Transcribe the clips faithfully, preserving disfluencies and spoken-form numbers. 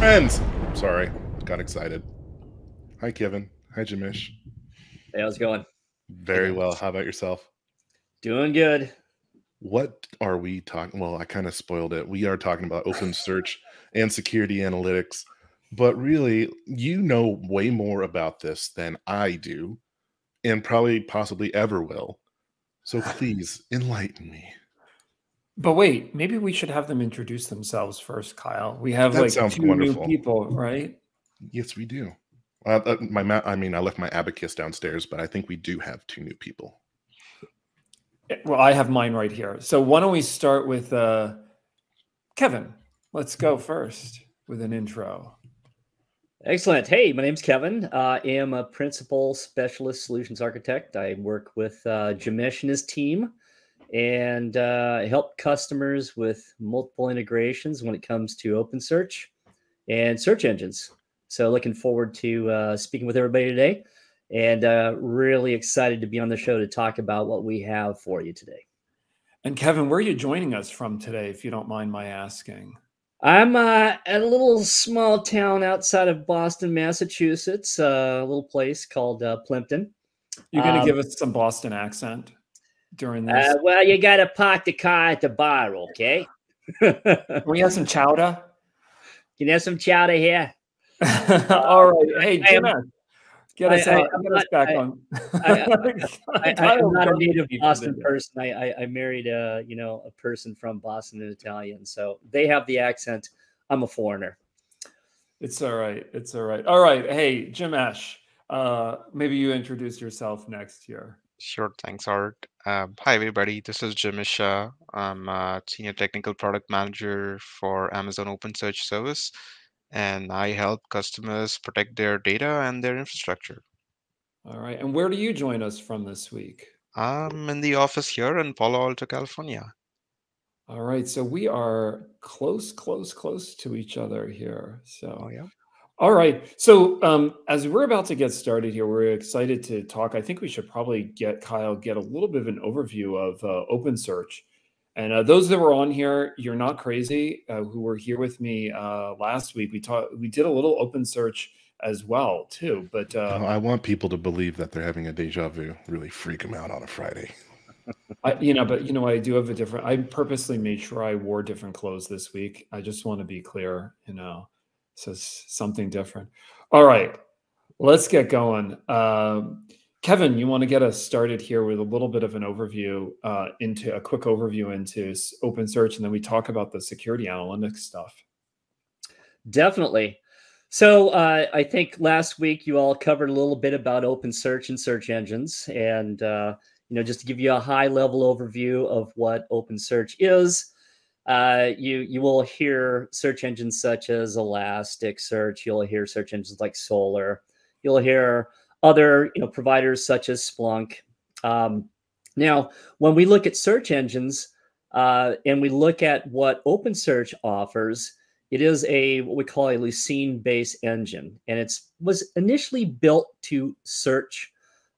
friends. Sorry, got excited. Hi, Kevin. Hi, Jamesh. Hey, how's it going? Very well. How about yourself? Doing good. What are we talking? Well, I kind of spoiled it. We are talking about OpenSearch and security analytics, but really, you know way more about this than I do, and probably possibly ever will. So please enlighten me. But wait, maybe we should have them introduce themselves first, Kyle. We have that like two wonderful. new people, right? Yes, we do. Uh, my, I mean, I left my abacus downstairs, but I think we do have two new people. Well, I have mine right here. So why don't we start with uh, Kevin? Let's go first with an intro. Excellent. Hey, my name's Kevin. Uh, I am a principal specialist solutions architect. I work with uh, Jamesh and his team, and uh, help customers with multiple integrations when it comes to OpenSearch and search engines. So looking forward to uh, speaking with everybody today, and uh, really excited to be on the show to talk about what we have for you today. And Kevin, where are you joining us from today, if you don't mind my asking? I'm uh, at a little small town outside of Boston, Massachusetts, uh, a little place called uh, Plympton. You're going to um, give us some Boston accent? During this, uh, well, you gotta park the car at the bar, okay? We have some chowder. Can you have some chowder here? All right. Hey, Jim, get us out. Get us back on. I'm not a native Boston person. I, I I married a you know a person from Boston, an Italian, so they have the accent. I'm a foreigner. It's all right. It's all right. All right. Hey, Jamesh, uh, maybe you introduce yourself next year. Sure. Thanks, Art. Uh, hi, everybody. This is Jamesh. I'm a Senior Technical Product Manager for Amazon OpenSearch Service, and I help customers protect their data and their infrastructure. All right. And where do you join us from this week? I'm in the office here in Palo Alto, California. All right. So we are close, close, close to each other here. So oh, yeah. All right. So um, as we're about to get started here, we're excited to talk. I think we should probably get Kyle, get a little bit of an overview of uh, OpenSearch. And uh, those that were on here, you're not crazy, uh, who were here with me uh, last week. We talked, we did a little OpenSearch as well, too. But uh, oh, I want people to believe that they're having a deja vu, really freak them out on a Friday. I, you know, but you know, I do have a different, I purposely made sure I wore different clothes this week. I just want to be clear, you know. So something different. All right, let's get going. Uh, Kevin, you want to get us started here with a little bit of an overview, uh, into a quick overview into OpenSearch, and then we talk about the security analytics stuff. Definitely. So uh, I think last week you all covered a little bit about OpenSearch and search engines, and uh, you know, just to give you a high-level overview of what OpenSearch is. Uh, you you will hear search engines such as Elasticsearch. You'll hear search engines like Solr. You'll hear other you know providers such as Splunk. Um, now, when we look at search engines uh, and we look at what OpenSearch offers, it is a what we call a Lucene-based engine, and it was initially built to search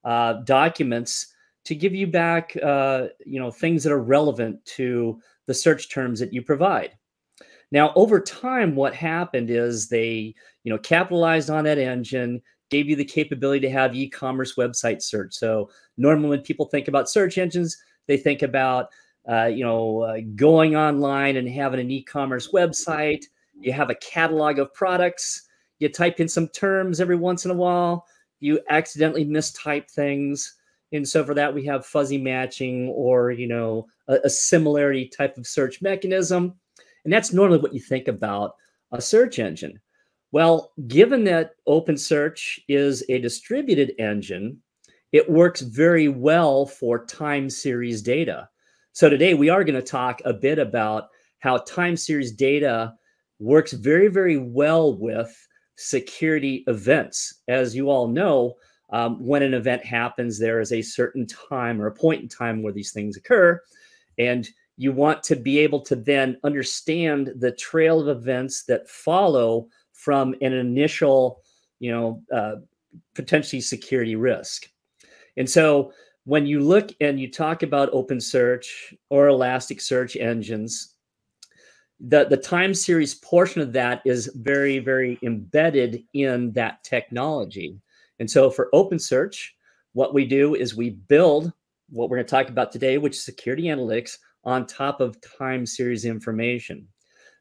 uh, documents to give you back uh, you know things that are relevant to the search terms that you provide. Now, over time, what happened is they, you know, capitalized on that engine, gave you the capability to have e-commerce website search. So normally when people think about search engines, they think about, uh, you know, uh, going online and having an e-commerce website. You have a catalog of products. You type in some terms every once in a while. You accidentally mistype things. And so for that, we have fuzzy matching or, you know, a, a similarity type of search mechanism. And that's normally what you think about a search engine. Well, given that OpenSearch is a distributed engine, it works very well for time series data. So today we are going to talk a bit about how time series data works very, very well with security events. As you all know, Um, when an event happens, there is a certain time or a point in time where these things occur. And you want to be able to then understand the trail of events that follow from an initial, you know, uh, potentially security risk. And so when you look and you talk about OpenSearch or Elasticsearch engines, the, the time series portion of that is very, very embedded in that technology. And so for OpenSearch, what we do is we build what we're going to talk about today, which is security analytics, on top of time series information.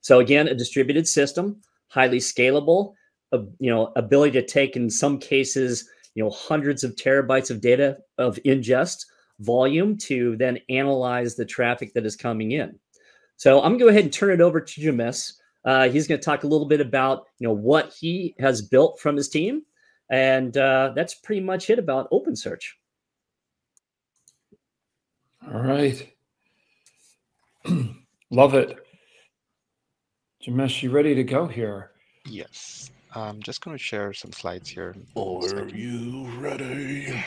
So again, a distributed system, highly scalable, uh, you know, ability to take, in some cases, you know, hundreds of terabytes of data of ingest volume to then analyze the traffic that is coming in. So I'm going to go ahead and turn it over to Jamesh. Uh, he's going to talk a little bit about, you know, what he has built from his team. And uh, that's pretty much it about OpenSearch. All right. Love it. Jamesh, you ready to go here? Yes. I'm just going to share some slides here. Are you ready?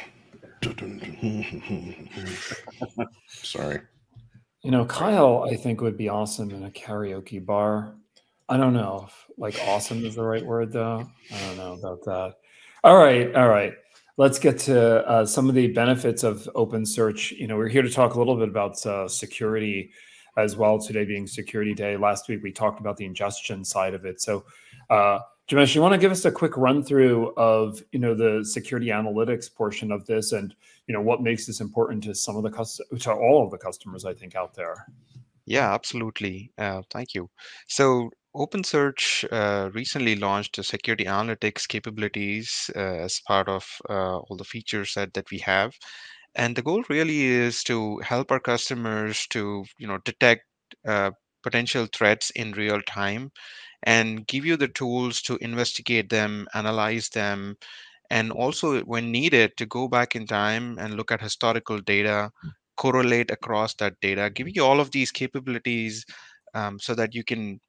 Sorry. You know, Kyle, I think, would be awesome in a karaoke bar. I don't know if, like, awesome is the right word, though. I don't know about that. All right. All right. Let's get to uh, some of the benefits of OpenSearch. You know, we're here to talk a little bit about uh, security as well, today being Security Day. Last week, we talked about the ingestion side of it. So, uh, Jamesh, you want to give us a quick run through of, you know, the security analytics portion of this and, you know, what makes this important to some of the customers, to all of the customers, I think, out there? Yeah, absolutely. Uh, thank you. So, OpenSearch uh, recently launched the security analytics capabilities uh, as part of uh, all the feature set that we have. And the goal really is to help our customers to, you know, detect uh, potential threats in real time and give you the tools to investigate them, analyze them, and also, when needed, to go back in time and look at historical data, correlate across that data, giving you all of these capabilities um, so that you can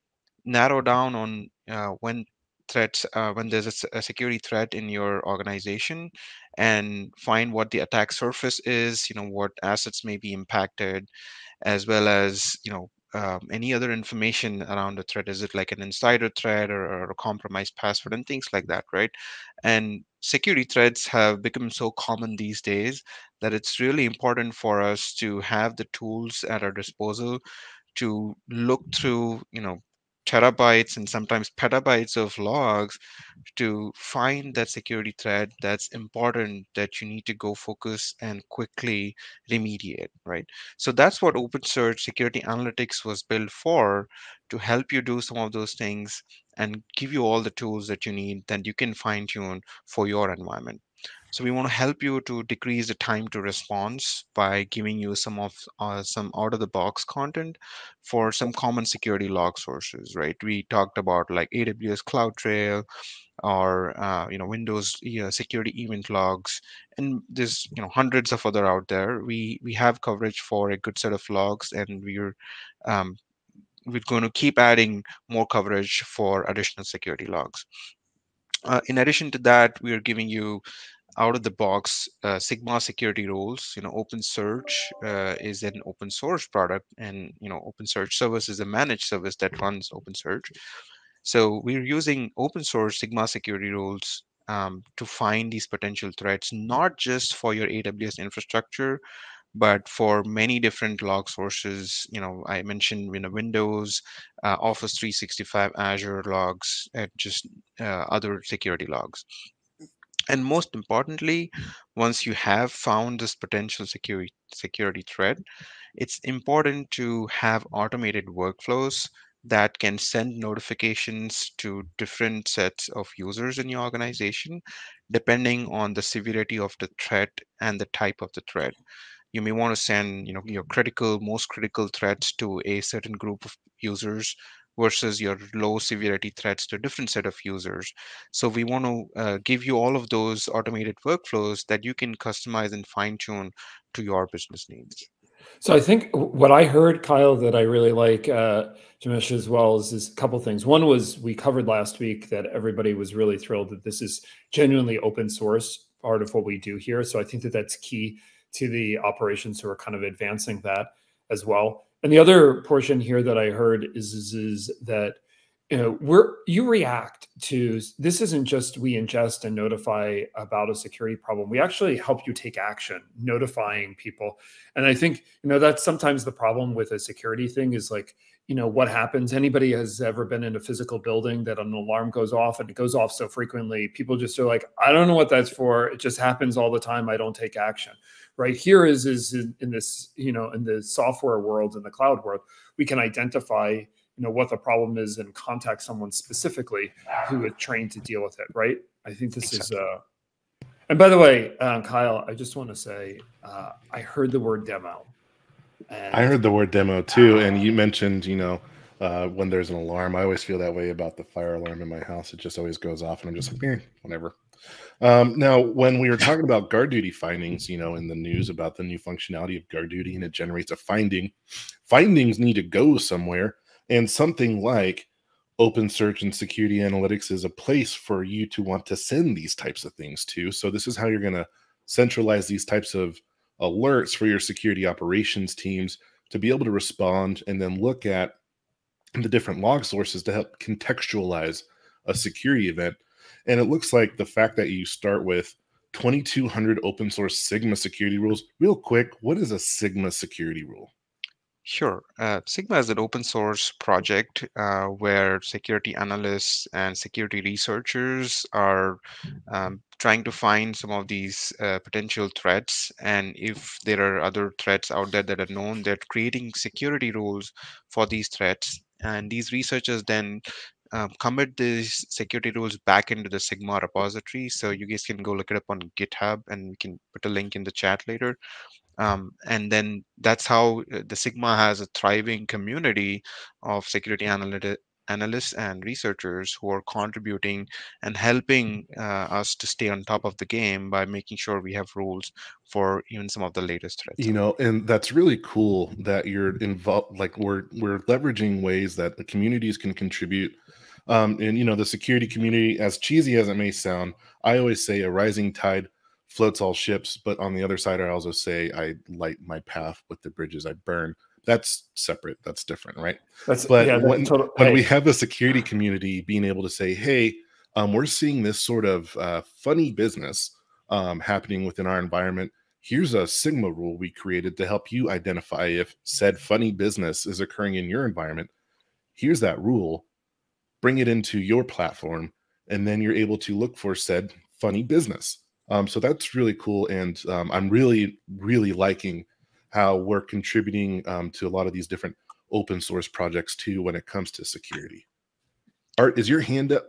narrow down on uh, when threats, uh, when there's a, a security threat in your organization, and find what the attack surface is, you know, what assets may be impacted, as well as, you know, um, any other information around the threat. Is it like an insider threat or, or a compromised password and things like that, right? And security threats have become so common these days that it's really important for us to have the tools at our disposal to look through, you know, terabytes and sometimes petabytes of logs to find that security threat that's important, that you need to go focus and quickly remediate, right? So that's what OpenSearch Security Analytics was built for, to help you do some of those things and give you all the tools that you need that you can fine tune for your environment. So we want to help you to decrease the time to response by giving you some of uh, some out of the box content for some common security log sources, right? We talked about like A W S CloudTrail or uh, you know, Windows you know, security event logs, and there's you know hundreds of other out there. We we have coverage for a good set of logs, and we're um, we're going to keep adding more coverage for additional security logs. Uh, in addition to that, we are giving you out of the box uh, Sigma security rules. You know, OpenSearch uh, is an open source product, and you know, OpenSearch Service is a managed service that runs OpenSearch. So we're using open source Sigma security rules um, to find these potential threats, not just for your A W S infrastructure, but for many different log sources. You know, I mentioned, you know, Windows, uh, Office three sixty-five, Azure logs, and just uh, other security logs. And most importantly, once you have found this potential security security threat, it's important to have automated workflows that can send notifications to different sets of users in your organization, depending on the severity of the threat and the type of the threat. You may want to send, you know, your critical, most critical threats to a certain group of users, versus your low severity threats to a different set of users. So we want to uh, give you all of those automated workflows that you can customize and fine tune to your business needs. So I think what I heard, Kyle, that I really like, uh, Jamesh, as well, is, is a couple things. One was, we covered last week that everybody was really thrilled that this is genuinely open source part of what we do here. So I think that that's key to the operations who are kind of advancing that as well. And the other portion here that I heard is, is, is that you know, we're, you react to, this isn't just we ingest and notify about a security problem. We actually help you take action, notifying people. And I think, you know, that's sometimes the problem with a security thing is like, you know, what happens? Anybody has ever been in a physical building that an alarm goes off, and it goes off so frequently, people just are like, I don't know what that's for. It just happens all the time. I don't take action. Right here is, is in, in this, you know, in the software world, in the cloud world, we can identify, you know, what the problem is and contact someone specifically who is trained to deal with it, right? I think this exactly. is, uh, and by the way, um, Kyle, I just want to say, uh, I heard the word demo. And I heard the word demo too. Uh, and you mentioned, you know, uh, when there's an alarm, I always feel that way about the fire alarm in my house. It just always goes off and I'm just like, eh, whatever. Um, now, when we were talking about GuardDuty findings, you know, in the news about the new functionality of GuardDuty, and it generates a finding, findings need to go somewhere. And something like OpenSearch and Security Analytics is a place for you to want to send these types of things to. So this is how you're going to centralize these types of alerts for your security operations teams to be able to respond and then look at the different log sources to help contextualize a security event. And it looks like the fact that you start with twenty-two hundred open source Sigma security rules. Real quick, what is a Sigma security rule? Sure. Uh, Sigma is an open source project uh, where security analysts and security researchers are um, trying to find some of these uh, potential threats. And if there are other threats out there that are known, they're creating security rules for these threats. And these researchers then um, commit these security rules back into the Sigma repository. So you guys can go look it up on GitHub, and we can put a link in the chat later. Um, and then that's how the Sigma has a thriving community of security analytics analysts and researchers who are contributing and helping uh, us to stay on top of the game by making sure we have rules for even some of the latest threats. You know, and that's really cool that you're involved, like we're we're leveraging ways that the communities can contribute. Um, and, you know, the security community, as cheesy as it may sound, I always say a rising tide floats all ships. But on the other side, I also say I light my path with the bridges I burn. That's separate. That's different, right? That's, but yeah, that's when, total, when hey. we have a security community being able to say, hey, um, we're seeing this sort of uh, funny business um, happening within our environment. Here's a Sigma rule we created to help you identify if said funny business is occurring in your environment. Here's that rule. Bring it into your platform, and then you're able to look for said funny business. Um, so that's really cool. And um, I'm really, really liking how we're contributing um, to a lot of these different open source projects too when it comes to security. Art, is your hand up?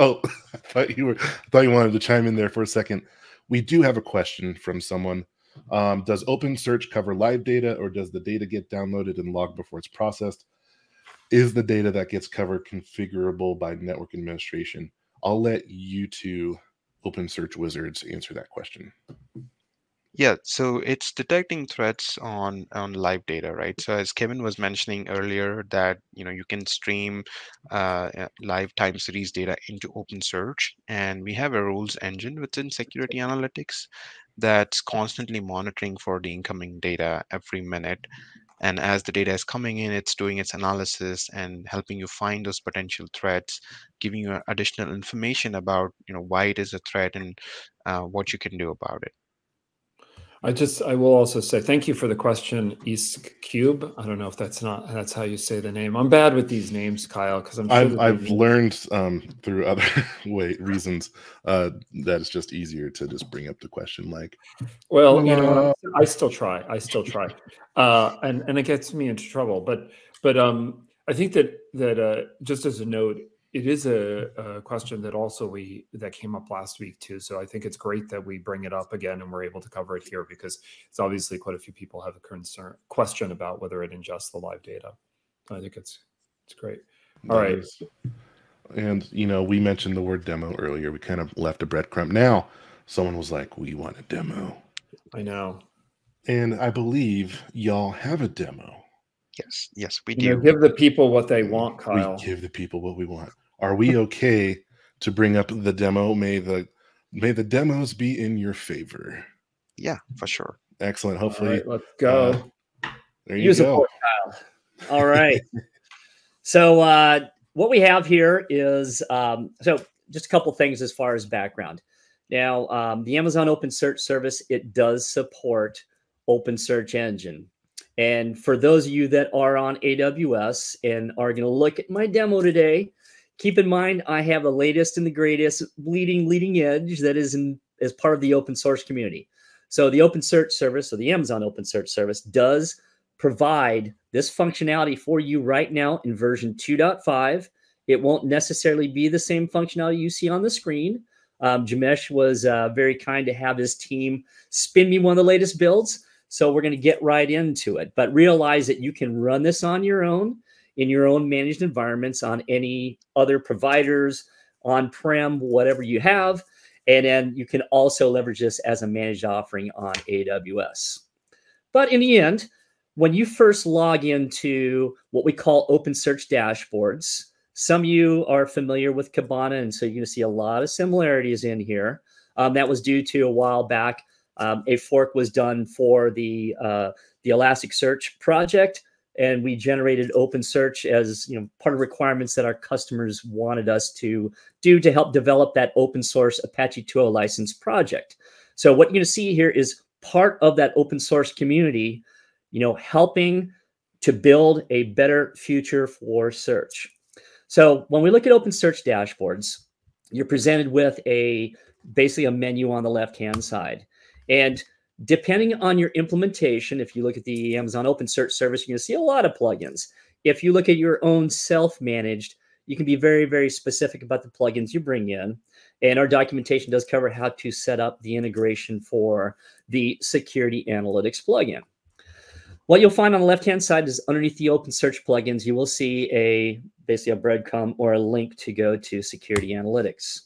Oh, I thought you were. I thought you wanted to chime in there for a second. We do have a question from someone. Um, does OpenSearch cover live data, or does the data get downloaded and logged before it's processed? Is the data that gets covered configurable by network administration? I'll let you two OpenSearch wizards answer that question. Yeah, so it's detecting threats on, on live data, right? So as Kevin was mentioning earlier, that you know you can stream uh, live time series data into OpenSearch, and we have a rules engine within Security Analytics that's constantly monitoring for the incoming data every minute. And as the data is coming in, it's doing its analysis and helping you find those potential threats, giving you additional information about you know why it is a threat and uh, what you can do about it. I just I will also say thank you for the question, East Cube. I don't know if that's not that's how you say the name. I'm bad with these names, Kyle, because I'm. Sure I've I've names. learned um, through other way reasons uh, that it's just easier to just bring up the question. Like, well, you know, I still try. I still try, uh, and and it gets me into trouble. But but um, I think that that uh, just as a note, it is a, a question that also we that came up last week too. So I think it's great that we bring it up again and we're able to cover it here, because it's obviously quite a few people have a concern question about whether it ingests the live data. I think it's it's great. All right. And you know, we mentioned the word demo earlier. We kind of left a breadcrumb. Now someone was like, "We want a demo." I know. And I believe y'all have a demo. Yes, yes, we do. You know, give the people what they want, Kyle. We give the people what we want. Are we okay to bring up the demo? May the may the demos be in your favor. Yeah, for sure. Excellent. Hopefully, all right, let's go. Uh, there you go. Use a port, Kyle. All right. So uh, what we have here is, um, so just a couple things as far as background. Now, um, the Amazon OpenSearch Service, it does support OpenSearch Engine. And for those of you that are on A W S and are going to look at my demo today, keep in mind I have the latest and the greatest leading, leading edge that is in, as part of the open source community. So the OpenSearch Service, or the Amazon OpenSearch Service, does provide this functionality for you right now in version two point five. It won't necessarily be the same functionality you see on the screen. Um, Jamesh was uh, very kind to have his team spin me one of the latest builds. So we're going to get right into it. But realize that you can run this on your own, in your own managed environments, on any other providers, on-prem, whatever you have. And then you can also leverage this as a managed offering on A W S. But in the end, when you first log into what we call OpenSearch dashboards, some of you are familiar with Kibana, and so you're going to see a lot of similarities in here. Um, that was due to a while back. Um, a fork was done for the uh, the Elasticsearch project, and we generated OpenSearch as you know part of requirements that our customers wanted us to do to help develop that open source Apache two point oh license project. So what you're going to see here is part of that open source community, you know, helping to build a better future for search. So when we look at OpenSearch dashboards, you're presented with a basically a menu on the left-hand side. And depending on your implementation, if you look at the Amazon OpenSearch Service, you're going to see a lot of plugins. If you look at your own self-managed, you can be very, very specific about the plugins you bring in. And our documentation does cover how to set up the integration for the Security Analytics plugin. What you'll find on the left-hand side is underneath the OpenSearch plugins, you will see a basically a breadcrumb or a link to go to Security Analytics.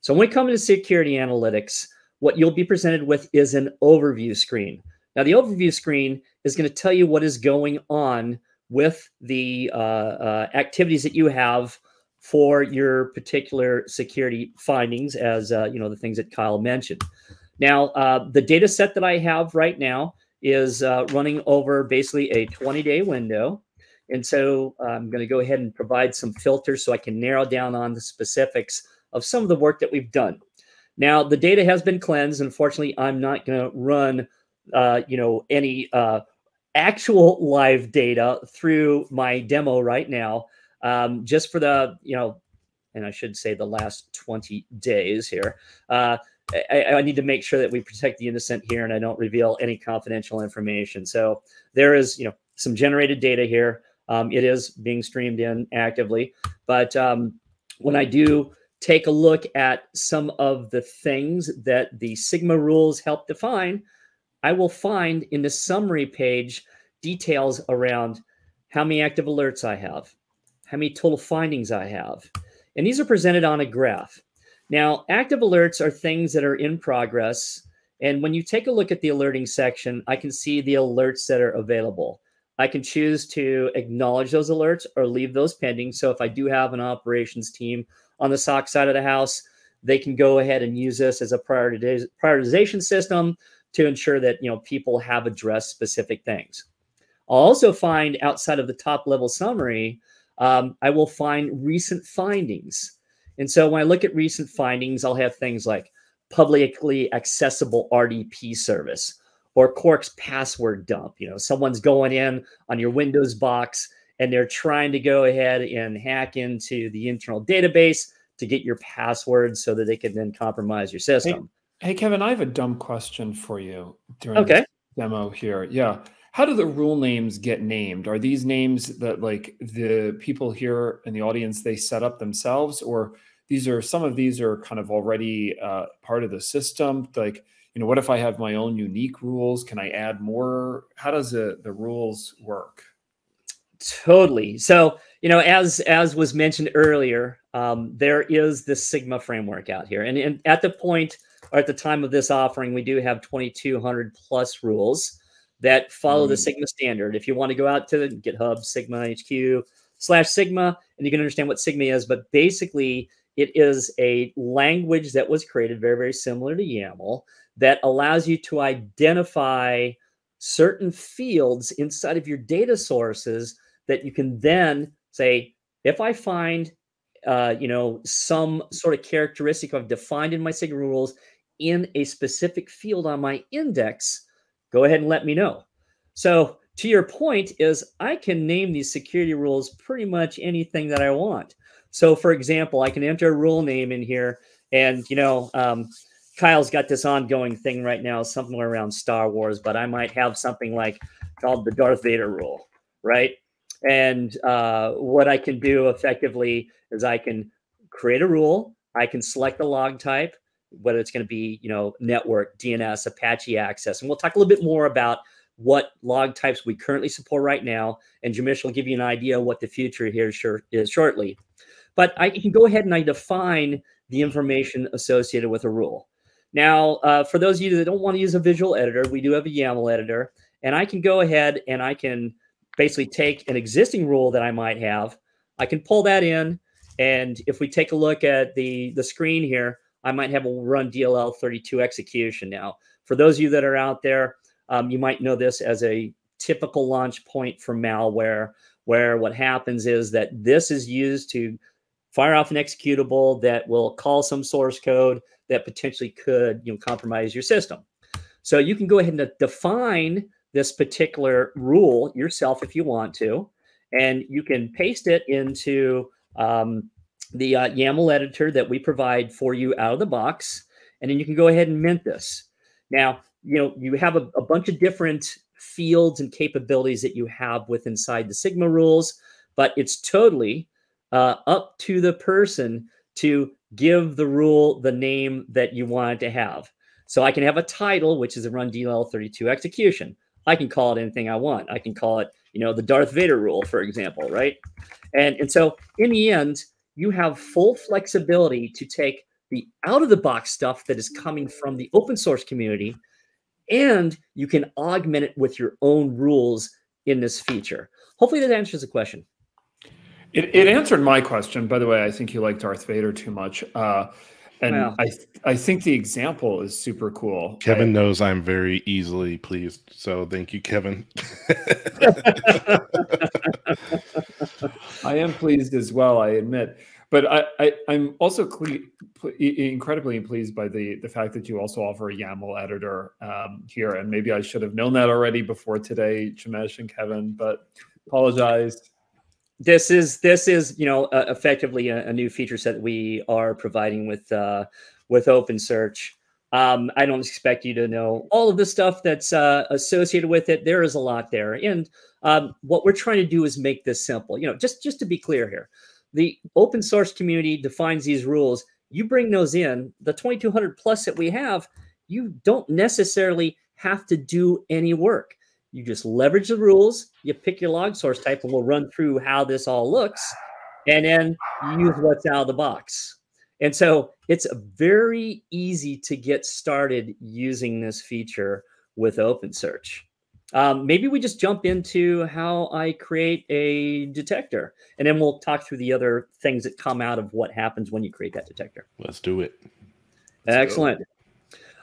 So when we come into Security Analytics, what you'll be presented with is an overview screen. Now, the overview screen is going to tell you what is going on with the uh, uh, activities that you have for your particular security findings, as uh, you know, the things that Kyle mentioned. Now, uh, the data set that I have right now is uh, running over basically a twenty day window. And so I'm going to go ahead and provide some filters so I can narrow down on the specifics of some of the work that we've done. Now, the data has been cleansed. Unfortunately, I'm not going to run, uh, you know, any uh, actual live data through my demo right now, um, just for the, you know, and I should say the last twenty days here. Uh, I, I need to make sure that we protect the innocent here, and I don't reveal any confidential information. So there is, you know, some generated data here. Um, it is being streamed in actively, but um, when I do take a look at some of the things that the Sigma rules help define, I will find in the summary page details around how many active alerts I have, how many total findings I have. And these are presented on a graph. Now, active alerts are things that are in progress. And when you take a look at the alerting section, I can see the alerts that are available. I can choose to acknowledge those alerts or leave those pending. So if I do have an operations team on the S O C side of the house, they can go ahead and use this as a prioritization system to ensure that you know people have addressed specific things. I'll also find outside of the top level summary, um, I will find recent findings. And so when I look at recent findings, I'll have things like publicly accessible R D P service or Cork's password dump. You know, someone's going in on your Windows box and they're trying to go ahead and hack into the internal database to get your password so that they can then compromise your system. Hey, hey Kevin, I have a dumb question for you during okay. this demo here. Yeah. How do the rule names get named? Are these names that like the people here in the audience, they set up themselves, or these are, some of these are kind of already uh, part of the system? Like, you know, what if I have my own unique rules? Can I add more? How does the, the rules work? Totally. So, you know, as as was mentioned earlier, um, there is this Sigma framework out here. And, and at the point or at the time of this offering, we do have twenty-two hundred plus rules that follow mm. the Sigma standard. If you want to go out to the GitHub, Sigma H Q slash Sigma, and you can understand what Sigma is. But basically, it is a language that was created very, very similar to YAML that allows you to identify certain fields inside of your data sources that you can then Say, if I find, uh, you know, some sort of characteristic I've defined in my signal rules in a specific field on my index, go ahead and let me know. So to your point is I can name these security rules pretty much anything that I want. So for example, I can enter a rule name in here and, you know, um, Kyle's got this ongoing thing right now, somewhere around Star Wars, but I might have something like called the Darth Vader rule, right? And uh, what I can do effectively is I can create a rule. I can select the log type, whether it's going to be, you know, network, D N S, Apache access. And we'll talk a little bit more about what log types we currently support right now. And Jamesh will give you an idea of what the future here is shortly. But I can go ahead and I define the information associated with a rule. Now, uh, for those of you that don't want to use a visual editor, we do have a YAML editor. And I can go ahead and I can basically take an existing rule that I might have. I can pull that in. And if we take a look at the, the screen here, I might have a run D L L thirty-two execution. Now, for those of you that are out there, um, you might know this as a typical launch point for malware, where what happens is that this is used to fire off an executable that will call some source code that potentially could, you know, compromise your system. So you can go ahead and define this particular rule yourself if you want to, and you can paste it into um, the uh, YAML editor that we provide for you out of the box, and then you can go ahead and mint this. Now, you know, you have a, a bunch of different fields and capabilities that you have with inside the Sigma rules, but it's totally uh, up to the person to give the rule the name that you want it to have. So I can have a title, which is a run D L L thirty-two execution. I can call it anything I want. I can call it, you know, the Darth Vader rule, for example, right? And, and so in the end, you have full flexibility to take the out-of-the-box stuff that is coming from the open source community, and you can augment it with your own rules in this feature. Hopefully that answers the question. It, it answered my question. By the way, I think you like Darth Vader too much. Uh, and wow. I, th I think the example is super cool. Kevin I, knows I'm very easily pleased. So thank you, Kevin. I am pleased as well, I admit. But I, I, I'm also cle ple incredibly pleased by the, the fact that you also offer a YAML editor um, here. And maybe I should have known that already before today, Jamesh and Kevin, but apologize. This is this is you know uh, effectively a, a new feature set that we are providing with uh, with OpenSearch. Um, I don't expect you to know all of the stuff that's uh, associated with it. There is a lot there, and um, what we're trying to do is make this simple. You know, just just to be clear here, the open source community defines these rules. You bring those in. The twenty-two hundred plus that we have, you don't necessarily have to do any work. You just leverage the rules, you pick your log source type, and we'll run through how this all looks, and then you use what's out of the box. And so it's very easy to get started using this feature with OpenSearch. Um, maybe we just jump into how I create a detector, and then we'll talk through the other things that come out of what happens when you create that detector. Let's do it. Let's Excellent. Go.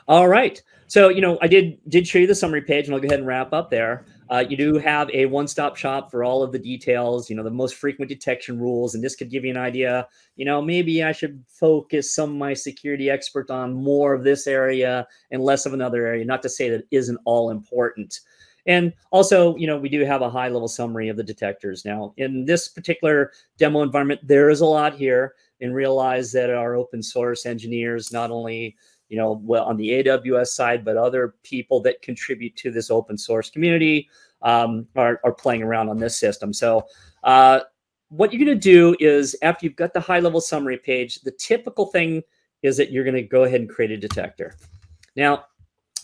All right. So, you know, I did did show you the summary page, and I'll go ahead and wrap up there. Uh, you do have a one-stop shop for all of the details, you know, the most frequent detection rules, and this could give you an idea, you know, maybe I should focus some of my security expert on more of this area and less of another area, not to say that it isn't all important. And also, you know, we do have a high-level summary of the detectors. Now, in this particular demo environment, there is a lot here, and realize that our open source engineers not only you know, well, on the A W S side, but other people that contribute to this open source community um, are, are playing around on this system. So uh, what you're going to do is after you've got the high level summary page, the typical thing is that you're going to go ahead and create a detector. Now,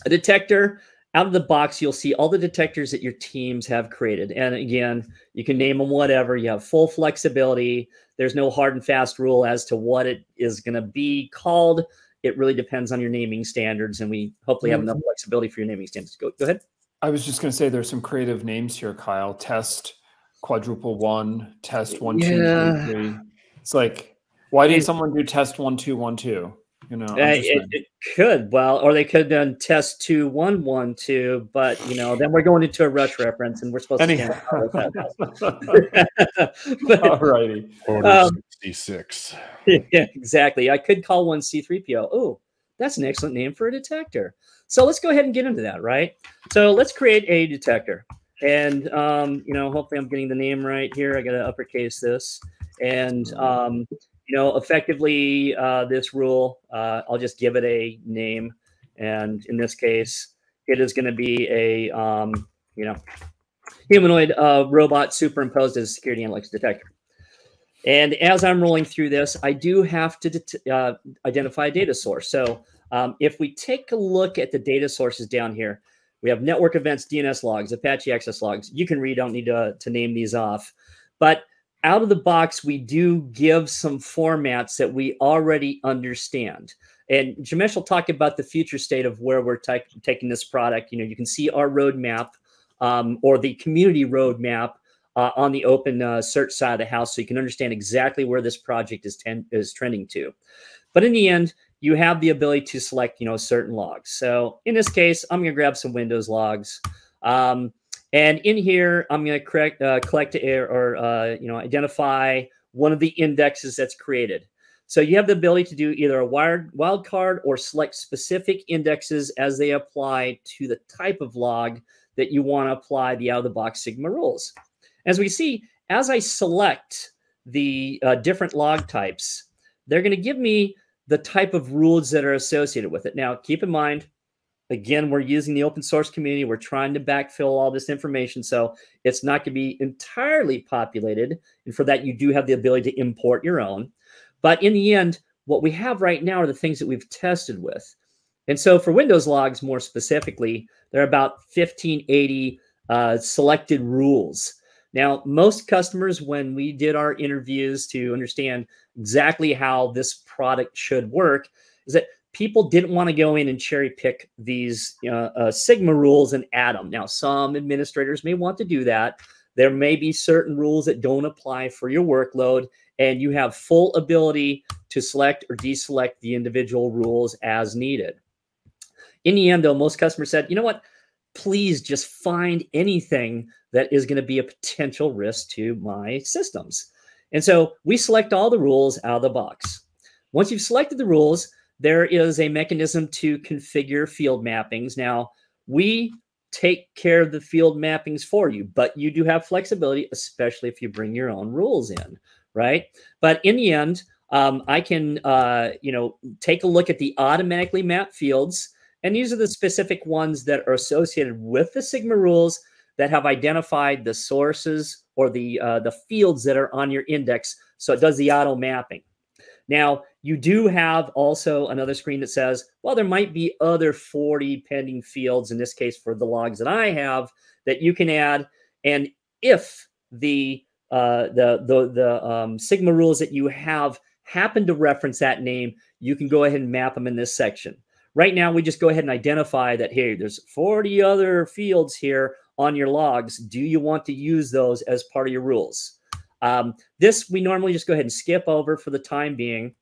a detector out of the box, you'll see all the detectors that your teams have created. And again, you can name them whatever. You have full flexibility. There's no hard and fast rule as to what it is going to be called. It really depends on your naming standards, and we hopefully have enough flexibility for your naming standards. Go, go ahead. I was just going to say there's some creative names here, Kyle. Test quadruple one, test one, yeah. two, three, three. It's like, why did someone do test one, two, one, two? You know, uh, it, it could well, or they could have done test two one one two, but you know, then we're going into a Rush reference, and we're supposed Any to. All righty, order um, sixty-six. Yeah, exactly. I could call one C three P O. Oh, that's an excellent name for a detector. So let's go ahead and get into that, right? So let's create a detector, and um, you know, hopefully I'm getting the name right here. I got to uppercase this, and um. You know, effectively, uh, this rule, uh, I'll just give it a name. And in this case, it is going to be a, um, you know, humanoid uh, robot superimposed as a security analytics detector. And as I'm rolling through this, I do have to det uh, identify a data source. So um, if we take a look at the data sources down here, we have network events, D N S logs, Apache access logs. You can read, don't need to, to name these off. But out of the box, we do give some formats that we already understand. And Jamesh will talk about the future state of where we're taking this product. You know, you can see our roadmap um, or the community roadmap uh, on the open uh, search side of the house, so you can understand exactly where this project is, is trending to. But in the end, you have the ability to select, you know, certain logs. So in this case, I'm going to grab some Windows logs. Um, And in here, I'm going to correct, uh, collect or, or uh, you know, identify one of the indexes that's created. So you have the ability to do either a wired wildcard or select specific indexes as they apply to the type of log that you want to apply the out-of-the-box Sigma rules. As we see, as I select the uh, different log types, they're going to give me the type of rules that are associated with it. Now, keep in mind, again, we're using the open source community. We're trying to backfill all this information, so it's not going to be entirely populated. And for that, you do have the ability to import your own. But in the end, what we have right now are the things that we've tested with. And so for Windows logs, more specifically, there are about fifteen eighty uh, selected rules. Now, most customers, when we did our interviews to understand exactly how this product should work, is that people didn't want to go in and cherry pick these uh, uh, Sigma rules and add them. Now, some administrators may want to do that. There may be certain rules that don't apply for your workload, and you have full ability to select or deselect the individual rules as needed. In the end, though, most customers said, you know what, please just find anything that is going to be a potential risk to my systems. And so we select all the rules out of the box. Once you've selected the rules, there is a mechanism to configure field mappings. Now, we take care of the field mappings for you, but you do have flexibility, especially if you bring your own rules in, right? But in the end, um, I can uh, you know, take a look at the automatically mapped fields, and these are the specific ones that are associated with the Sigma rules that have identified the sources or the, uh, the fields that are on your index, so it does the auto mapping. Now, you do have also another screen that says, well, there might be other forty pending fields, in this case for the logs that I have, that you can add. And if the uh, the the, the um, Sigma rules that you have happen to reference that name, you can go ahead and map them in this section. Right now, we just go ahead and identify that, hey, there's forty other fields here on your logs. Do you want to use those as part of your rules? Um, this, we normally just go ahead and skip over for the time being.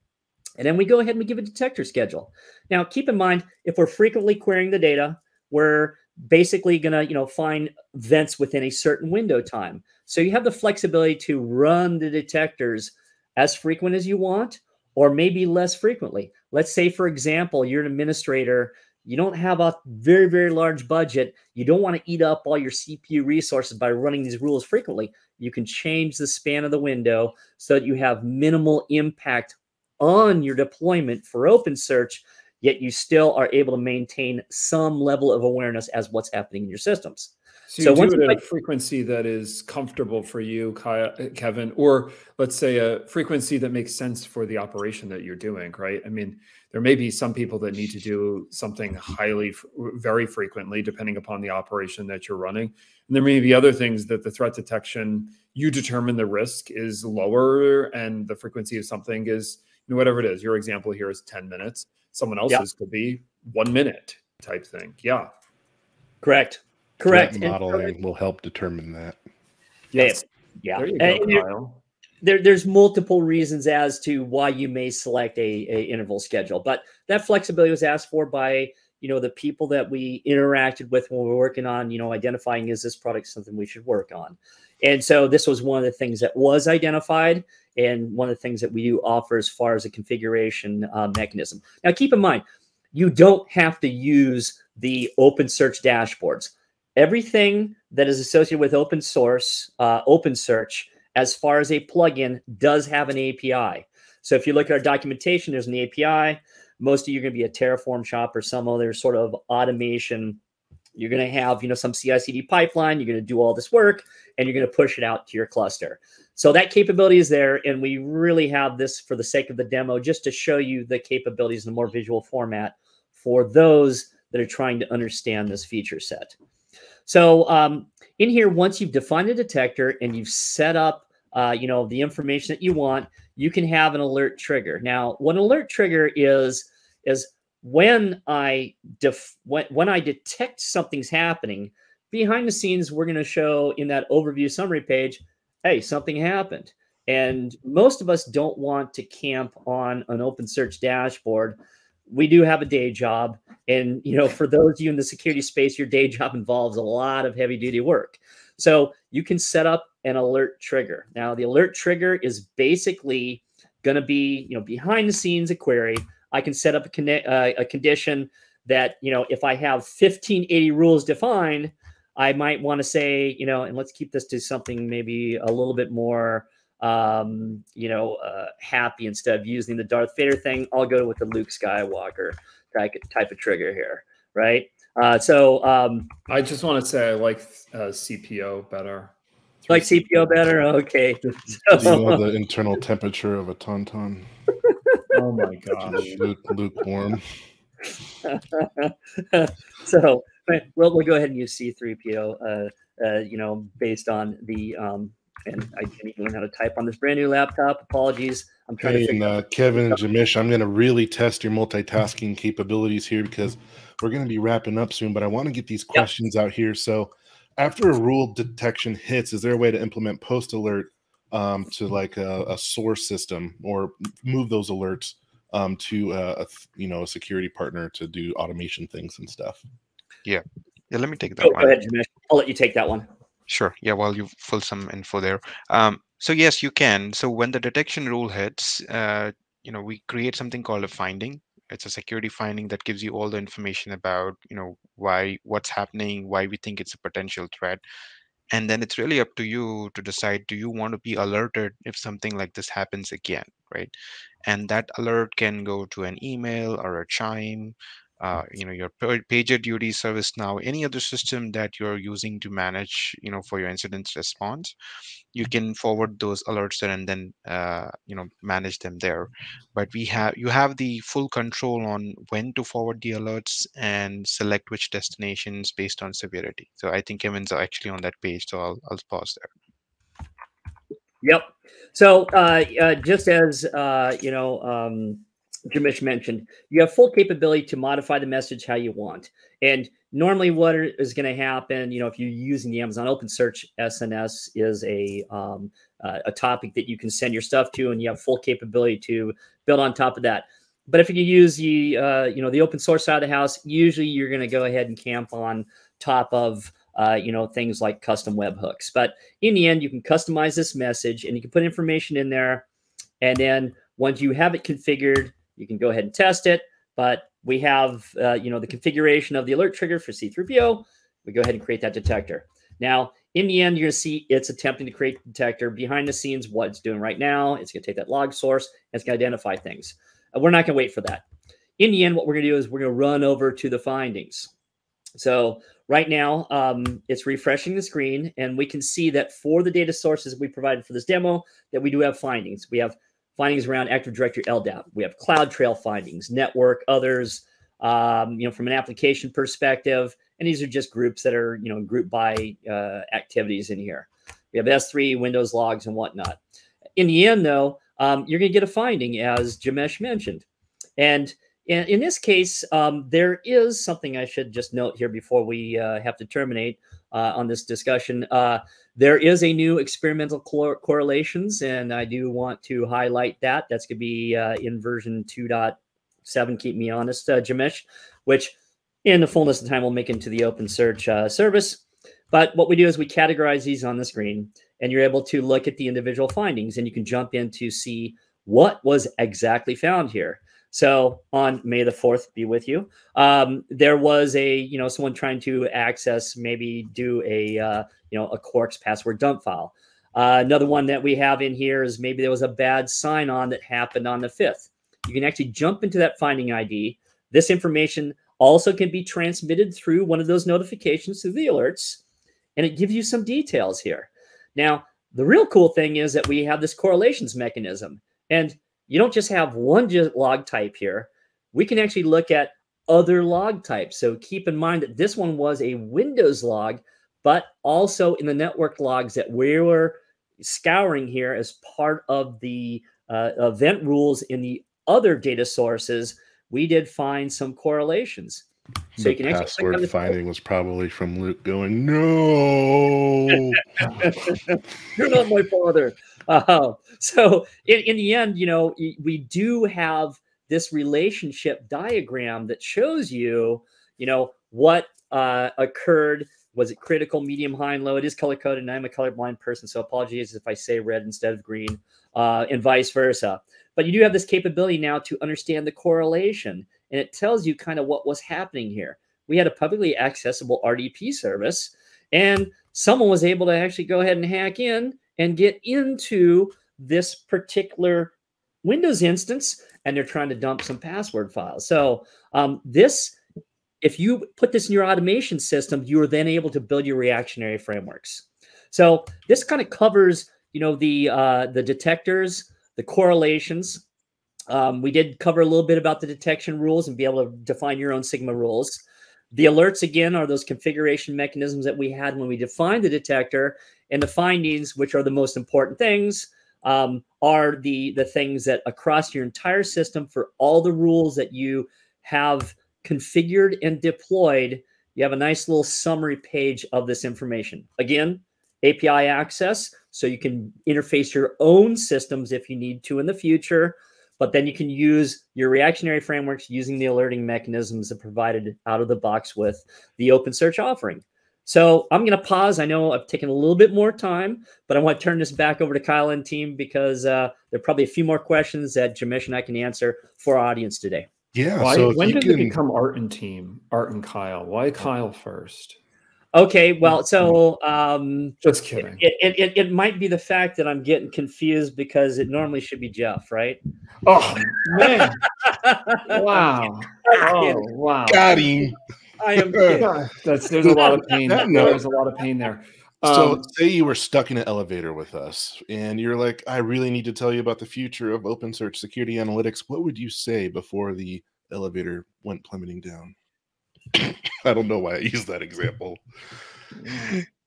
And then we go ahead and we give a detector schedule. Now, keep in mind, if we're frequently querying the data, we're basically going to, you know, find events within a certain window time. So you have the flexibility to run the detectors as frequent as you want, or maybe less frequently. Let's say, for example, you're an administrator. You don't have a very, very large budget. You don't want to eat up all your C P U resources by running these rules frequently. You can change the span of the window so that you have minimal impact on your deployment for OpenSearch, yet you still are able to maintain some level of awareness as what's happening in your systems. So, so you once do it at a frequency that is comfortable for you, Kevin, or let's say a frequency that makes sense for the operation that you're doing, right? I mean, there may be some people that need to do something highly, very frequently, depending upon the operation that you're running. And there may be other things that the threat detection, you determine the risk is lower and the frequency of something is, you know, whatever it is. Your example here is ten minutes. Someone else's yeah. could be one minute type thing. Yeah. Correct. Correct. That modeling will help determine that. Yes. Yeah. There you go, and, Kyle. there, there's multiple reasons as to why you may select a, a interval schedule, but that flexibility was asked for by, you know, the people that we interacted with when we were working on, you know, identifying, is this product something we should work on? And so this was one of the things that was identified, and one of the things that we do offer as far as a configuration uh, mechanism. Now, keep in mind, you don't have to use the OpenSearch dashboards. Everything that is associated with open source, uh, OpenSearch, as far as a plugin, does have an A P I. So if you look at our documentation, there's an A P I. Most of you are going to be a Terraform shop or some other sort of automation. You're going to have, you know, some C I C D pipeline. You're going to do all this work, and you're going to push it out to your cluster. So that capability is there, and we really have this for the sake of the demo, just to show you the capabilities in a more visual format for those that are trying to understand this feature set. So um, in here, once you've defined a detector and you've set up, uh, you know, the information that you want, you can have an alert trigger. Now, what an alert trigger is, is when I def when, when I detect something's happening, behind the scenes, we're going to show in that overview summary page, hey, something happened. And most of us don't want to camp on an OpenSearch dashboard. We do have a day job. And, you know, for those of you in the security space, your day job involves a lot of heavy duty work. So you can set up an alert trigger. Now, the alert trigger is basically going to be, you know, behind the scenes, a query. I can set up a, connect, uh, a condition that, you know, if I have fifteen eighty rules defined, I might want to say, you know, and let's keep this to something maybe a little bit more, um, you know, uh, happy. Instead of using the Darth Vader thing, I'll go with the Luke Skywalker type, type of trigger here, right? Uh, so um, I just want to say I like uh, C P O better. Like C P O better? Okay. So, do you know the internal temperature of a Tauntaun? Oh my gosh. Lukewarm. So we'll, we'll go ahead and use C three P O, uh, uh, you know, based on the, um, and I can't even learn how to type on this brand new laptop. Apologies. I'm trying hey, to and, uh, Kevin and Jamesh, I'm going to really test your multitasking capabilities here because we're going to be wrapping up soon, but I want to get these questions yep. out here. So after a rule detection hits, is there a way to implement post alert um, to like a, a source system, or move those alerts um, to a, a you know a security partner to do automation things and stuff? Yeah, yeah. Let me take that oh, one. Go ahead, Jamesh. I'll let you take that one. Sure. Yeah. While you fill some info there. Um, so yes, you can. So when the detection rule hits, uh, you know, we create something called a finding. It's a security finding that gives you all the information about, you know, why, what's happening, why we think it's a potential threat. And then it's really up to you to decide, do you want to be alerted if something like this happens again, right? And that alert can go to an email or a chime, uh, you know, your PagerDuty service now, any other system that you're using to manage, you know, for your incident response. You can forward those alerts there and then, uh, you know, manage them there. But we have you have the full control on when to forward the alerts and select which destinations based on severity. So I think Kevin's actually on that page, so I'll, I'll pause there. Yep. So uh, uh, just as, uh, you know, um, Jamesh mentioned, you have full capability to modify the message how you want. And normally what is going to happen, you know, if you're using the Amazon OpenSearch, S N S is a, um, uh, a topic that you can send your stuff to, and you have full capability to build on top of that. But if you use the, uh, you know, the open source side of the house, usually you're going to go ahead and camp on top of, uh, you know, things like custom webhooks. But in the end, you can customize this message and you can put information in there. And then once you have it configured, you can go ahead and test it, but we have, uh, you know, the configuration of the alert trigger for C three P O. We go ahead and create that detector. Now, in the end, you're going to see it's attempting to create the detector behind the scenes. What it's doing right now, it's going to take that log source and it's going to identify things. And we're not going to wait for that. In the end, what we're going to do is we're going to run over to the findings. So right now, um, it's refreshing the screen, and we can see that for the data sources we provided for this demo, that we do have findings. We have findings around Active Directory L D A P. We have CloudTrail findings, network, others, um, you know, from an application perspective. And these are just groups that are, you know, grouped by uh, activities in here. We have S three, Windows logs, and whatnot. In the end, though, um, you're going to get a finding, as Jamesh mentioned. And In, in this case, um, there is something I should just note here before we uh, have to terminate uh, on this discussion. Uh, there is a new experimental cor correlations, and I do want to highlight that. That's going to be uh, in version two point seven, keep me honest, uh, Jamesh, which in the fullness of time we'll make into the OpenSearch uh, service. But what we do is we categorize these on the screen, and you're able to look at the individual findings, and you can jump in to see what was exactly found here. So on May the fourth, be with you, um, there was a, you know, someone trying to access, maybe do a, uh, you know, a Quarks password dump file. Uh, another one that we have in here is maybe there was a bad sign on that happened on the fifth. You can actually jump into that finding I D. This information also can be transmitted through one of those notifications through the alerts, and it gives you some details here. Now, the real cool thing is that we have this correlations mechanism, and you don't just have one log type here. We can actually look at other log types. So keep in mind that this one was a Windows log, but also in the network logs that we were scouring here as part of the uh, event rules in the other data sources, we did find some correlations. So the you can actually password click on finding was probably from Luke going, "No, you're not my father." Uh, so in, in the end, you know, we do have this relationship diagram that shows you, you know, what uh, occurred. Was it critical, medium, high, and low? It is color coded, and I'm a colorblind person, so apologies if I say red instead of green, uh, and vice versa. But you do have this capability now to understand the correlation, and it tells you kind of what was happening here. We had a publicly accessible R D P service, and someone was able to actually go ahead and hack in and get into this particular Windows instance, and they're trying to dump some password files. So um, this, if you put this in your automation system, you are then able to build your reactionary frameworks. So this kind of covers, you know, the, uh, the detectors, the correlations. Um, we did cover a little bit about the detection rules and be able to define your own Sigma rules. The alerts, again, are those configuration mechanisms that we had when we defined the detector. And the findings, which are the most important things, um, are the, the things that across your entire system for all the rules that you have configured and deployed, you have a nice little summary page of this information. Again, A P I access, so you can interface your own systems if you need to in the future. But then you can use your reactionary frameworks using the alerting mechanisms that provided out of the box with the OpenSearch offering. So I'm going to pause. I know I've taken a little bit more time, but I want to turn this back over to Kyle and team because uh, there are probably a few more questions that Jamesh and I can answer for our audience today. Yeah. Why, so when did can... it become Art and team? Art and Kyle. Why Kyle first? Okay, well, so um, just kidding. It, it, it, it might be the fact that I'm getting confused because it normally should be Jeff, right? Oh, man. Wow. Oh, wow. Got him. I am kidding. That's, there's a lot of pain. There's a lot of pain there. So um, say you were stuck in an elevator with us and you're like, I really need to tell you about the future of OpenSearch Security Analytics. What would you say before the elevator went plummeting down? I don't know why I used that example.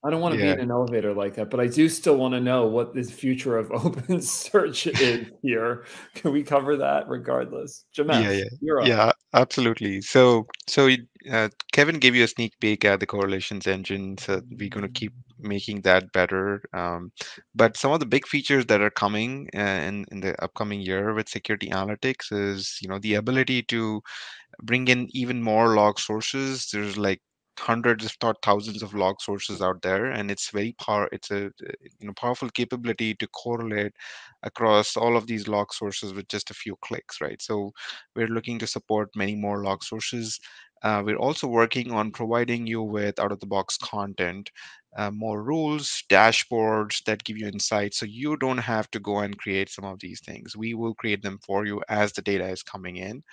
I don't want to yeah. be in an elevator like that, but I do still want to know what the future of OpenSearch is here. Can we cover that regardless? Jamesh, yeah, yeah. you're up. Yeah, absolutely. So, so uh, Kevin gave you a sneak peek at the correlations engine, so we're going to keep making that better. Um, but some of the big features that are coming uh, in, in the upcoming year with Security Analytics is, you know, the ability to bring in even more log sources. There's like hundreds, if not thousands, of log sources out there, and it's very power. It's a you know powerful capability to correlate across all of these log sources with just a few clicks, right? So we're looking to support many more log sources. Uh, we're also working on providing you with out-of-the-box content, uh, more rules, dashboards that give you insights, so you don't have to go and create some of these things. We will create them for you as the data is coming in.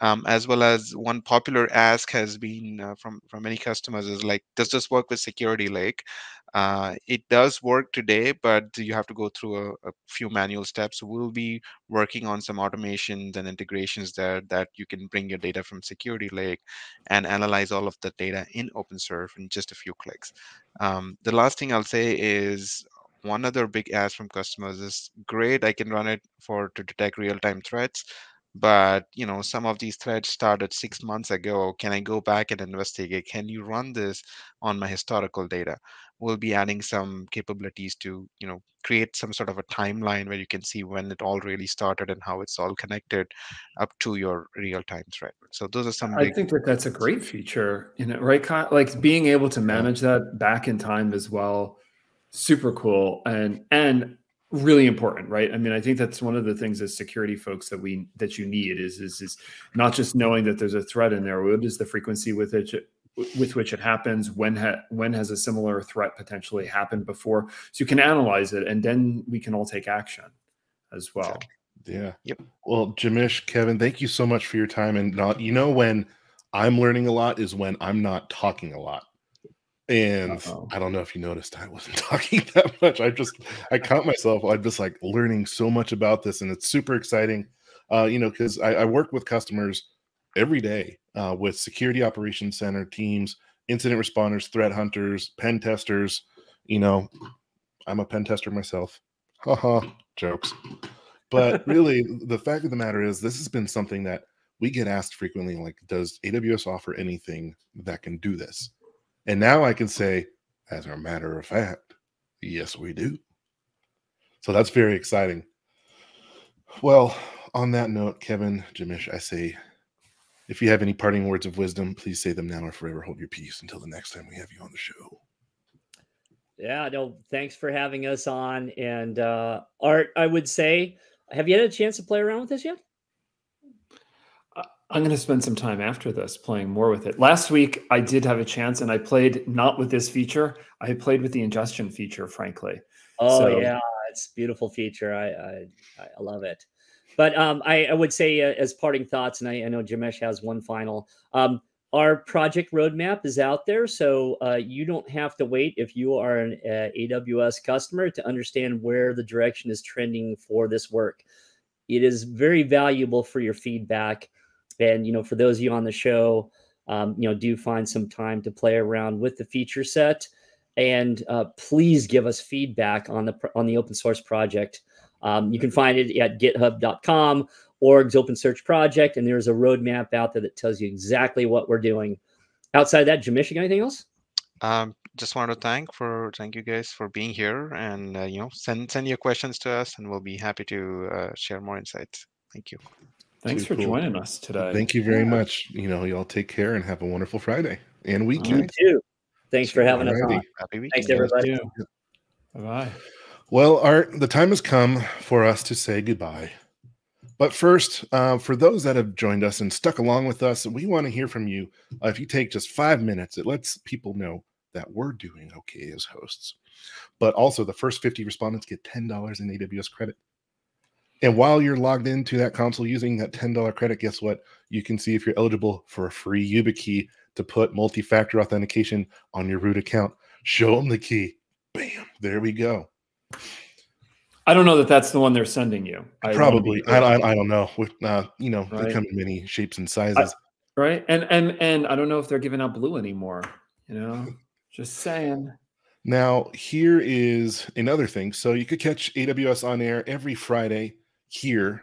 Um, as well as one popular ask has been uh, from, from many customers is like, does this work with Security Lake? Uh, it does work today, but you have to go through a, a few manual steps. We'll be working on some automations and integrations there that you can bring your data from Security Lake and analyze all of the data in OpenSearch in just a few clicks. Um, the last thing I'll say is one other big ask from customers is, great, I can run it for to detect real-time threats, but you know, some of these threads started six months ago. Can I go back and investigate? Can you run this on my historical data? We'll be adding some capabilities to, you know, create some sort of a timeline where you can see when it all really started and how it's all connected up to your real-time thread. So those are some. I think that that's a great feature, you know, right? Like being able to manage that back in time as well, super cool and and really important, right? I mean, I think that's one of the things as security folks that we that you need is is is not just knowing that there's a threat in there. What is the frequency with which it, with which it happens? When ha when has a similar threat potentially happened before? So you can analyze it, and then we can all take action as well. Exactly. Yeah. Yep. Well, Jamesh, Kevin, thank you so much for your time. And not, you know, when I'm learning a lot is when I'm not talking a lot. And uh-oh. I don't know if you noticed, I wasn't talking that much. I just, I caught myself. I'm just like learning so much about this, and it's super exciting, uh, you know, because I, I work with customers every day uh, with security operations center teams, incident responders, threat hunters, pen testers. You know, I'm a pen tester myself. Haha, jokes. But really, the fact of the matter is, this has been something that we get asked frequently, like, does A W S offer anything that can do this? And now I can say, as a matter of fact, yes, we do. So that's very exciting. Well, on that note, Kevin, Jamesh, I say, if you have any parting words of wisdom, please say them now or forever hold your peace until the next time we have you on the show. Yeah, no, thanks for having us on. And uh, Art, I would say, have you had a chance to play around with this yet? I'm going to spend some time after this playing more with it. Last week, I did have a chance, and I played not with this feature. I played with the ingestion feature, frankly. Oh, so. Yeah. It's a beautiful feature. I, I, I love it. But um, I, I would say uh, as parting thoughts, and I, I know Jamesh has one final, um, our project roadmap is out there. So uh, you don't have to wait if you are an uh, A W S customer to understand where the direction is trending for this work. It is very valuable for your feedback. And, you know, for those of you on the show, um, you know, do find some time to play around with the feature set, and uh, please give us feedback on the on the open source project. Um, you can find it at github dot com org's open search project. And there's a roadmap out there that tells you exactly what we're doing. Outside of that, Jamesh, you got anything else? Um, just want to thank for thank you guys for being here, and, uh, you know, send, send your questions to us, and we'll be happy to uh, share more insights. Thank you. Thanks for cool. joining us today. Thank you very yeah. much. You know, y'all take care and have a wonderful Friday and weekend. You too. Thanks for having Alrighty. us on. Happy weekend. Thanks, everybody. Yeah. Bye-bye. Well, Art, the time has come for us to say goodbye. But first, uh, for those that have joined us and stuck along with us, we want to hear from you. Uh, if you take just five minutes, it lets people know that we're doing okay as hosts. But also, the first fifty respondents get ten dollars in A W S credit. And while you're logged into that console using that ten dollar credit, guess what? You can see if you're eligible for a free YubiKey to put multi-factor authentication on your root account. Show them the key. Bam. There we go. I don't know that that's the one they're sending you. I Probably. Be, I, I, I don't know. With, uh, you know, right. They come in many shapes and sizes. I, right. And, and, and I don't know if they're giving out blue anymore. You know, just saying. Now, here is another thing. So you could catch A W S on air every Friday here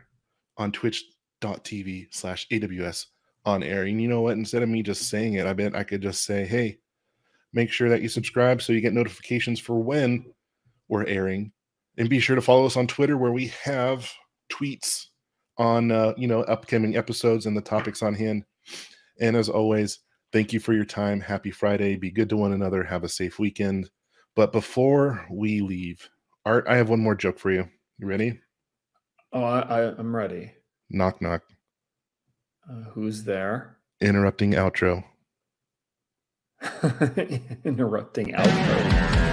on twitch dot T V slash A W S on air. And you know what? Instead of me just saying it, I bet I could just say, hey, make sure that you subscribe so you get notifications for when we're airing. And be sure to follow us on Twitter, where we have tweets on, uh, you know, upcoming episodes and the topics on hand. And as always, thank you for your time. Happy Friday. Be good to one another. Have a safe weekend. But before we leave, Art, I have one more joke for you. You ready? Oh, I, I, I'm ready. Knock, knock. Uh, who's there? Interrupting outro. Interrupting outro.